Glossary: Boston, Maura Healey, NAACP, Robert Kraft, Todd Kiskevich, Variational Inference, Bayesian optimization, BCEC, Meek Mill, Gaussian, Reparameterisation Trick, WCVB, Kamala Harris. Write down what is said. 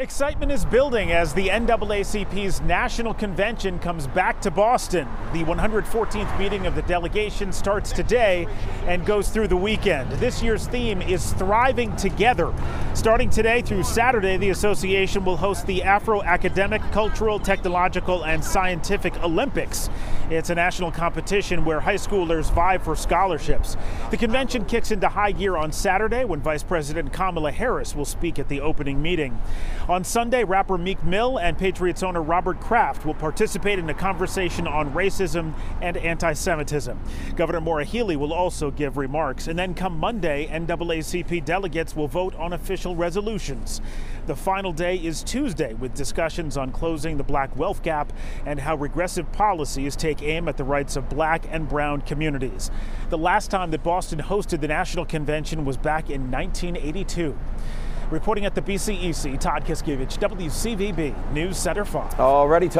Excitement is building as the NAACP's national convention comes back to Boston. The 114th meeting of the delegation starts today and goes through the weekend. This year's theme is Thriving Together. Starting today through Saturday, the association will host the Afro-Academic, Cultural, Technological, and Scientific Olympics. It's a national competition where high schoolers vie for scholarships. The convention kicks into high gear on Saturday when Vice President Kamala Harris will speak at the opening meeting. On Sunday, rapper Meek Mill and Patriots owner Robert Kraft will participate in a conversation on racism and anti-Semitism. Governor Maura Healey will also give remarks. And then come Monday, NAACP delegates will vote on official resolutions. The final day is Tuesday with discussions on closing the black wealth gap and how regressive policies take aim at the rights of black and brown communities. The last time that Boston hosted the national convention was back in 1982. Reporting at the BCEC, Todd Kiskevich, WCVB News Center 5. Already, Todd.